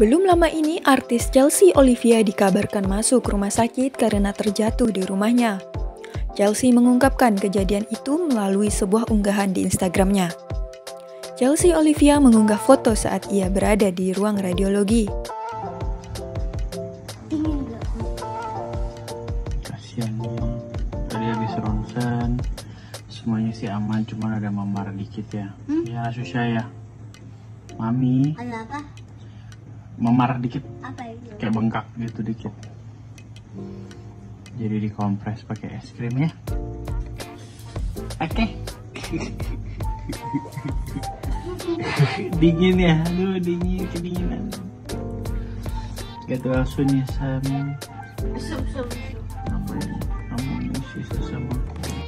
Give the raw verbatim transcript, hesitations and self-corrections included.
Belum lama ini, artis Chelsea Olivia dikabarkan masuk rumah sakit karena terjatuh di rumahnya. Chelsea mengungkapkan kejadian itu melalui sebuah unggahan di Instagramnya. Chelsea Olivia mengunggah foto saat ia berada di ruang radiologi. Dingin gak? Kasihan dong, tadi habis ronsen, semuanya sih aman, cuma ada memar dikit ya. Hmm? Ya, susah ya. Mami. Ada apa? Memar dikit. Apa itu? Kayak bengkak gitu dikit. Jadi dikompres pakai es krim ya. Oke. Okay. Dingin ya, aduh dingin, kedinginan. Gitu langsung nyesam. Sup sup. Apa ya? Kamu nyesam sama.